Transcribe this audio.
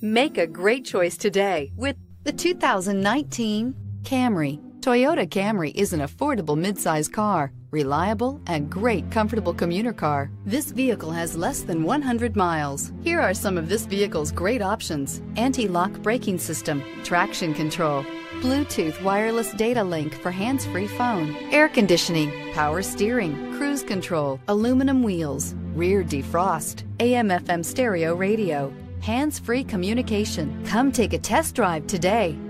Make a great choice today with the 2019 Camry. Toyota Camry is an affordable midsize car, reliable and great comfortable commuter car. This vehicle has less than 100 miles. Here are some of this vehicle's great options: anti-lock braking system, traction control, Bluetooth wireless data link for hands-free phone, air conditioning, power steering, cruise control, aluminum wheels, rear defrost, AM/FM stereo radio, hands-free communication. Come take a test drive today.